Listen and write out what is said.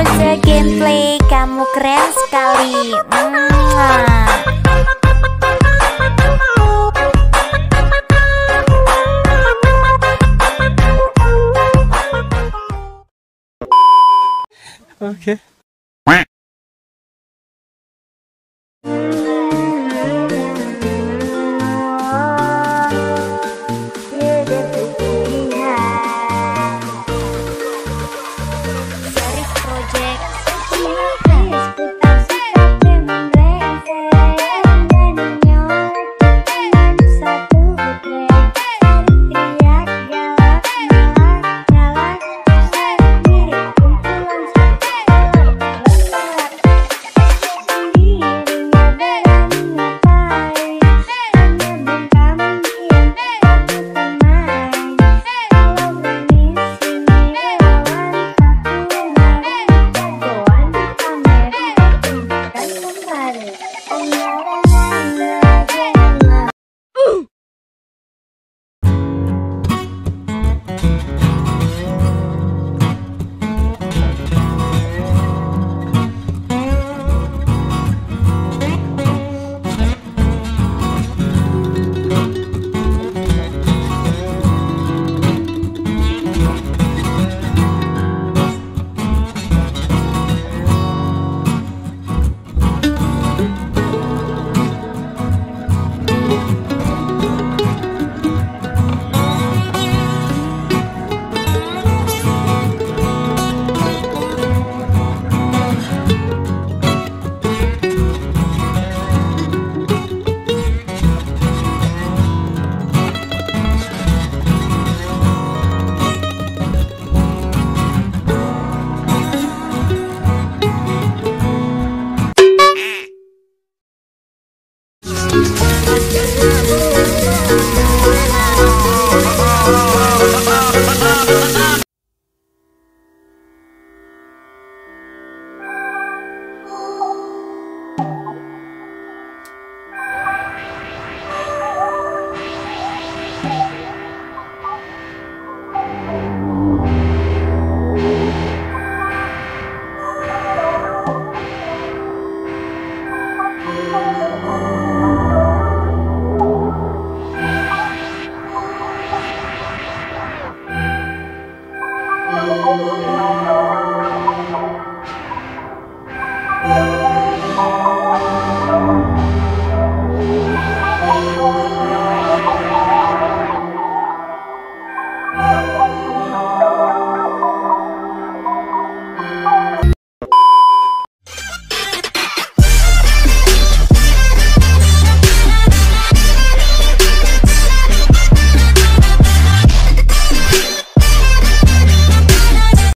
Bowser gameplay, kamu keren sekali. Okay. Project